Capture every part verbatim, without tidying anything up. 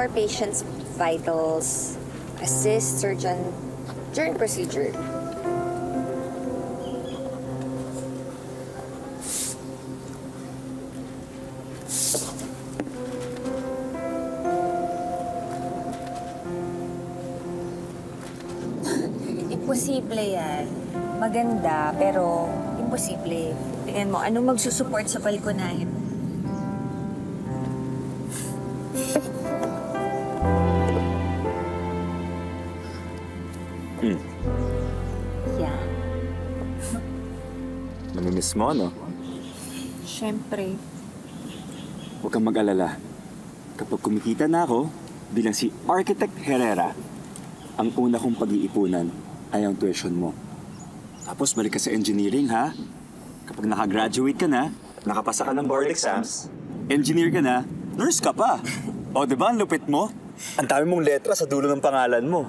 monitor patient's vitals, assist surgeon during procedure. Imposible yan. Maganda, pero imposible. Tingnan mo, anong magsusupport sa balkonahin? Hmm. Yeah. Namimiss mo, ano? Siyempre. Huwag kang mag-alala. Kapag kumikita na ako, bilang si Architect Herrera, ang una kong pag-iipunan ay ang tuition mo. Tapos balik ka sa engineering, ha? Kapag nakagraduate ka na, nakapasa ka ng board exams, engineer ka na, nurse ka pa. O, di ba? Ang lupit mo. Ang dami mong letra sa dulo ng pangalan mo.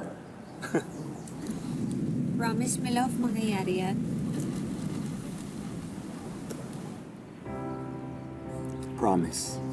Promise, my love, mangyayari yan. Promise.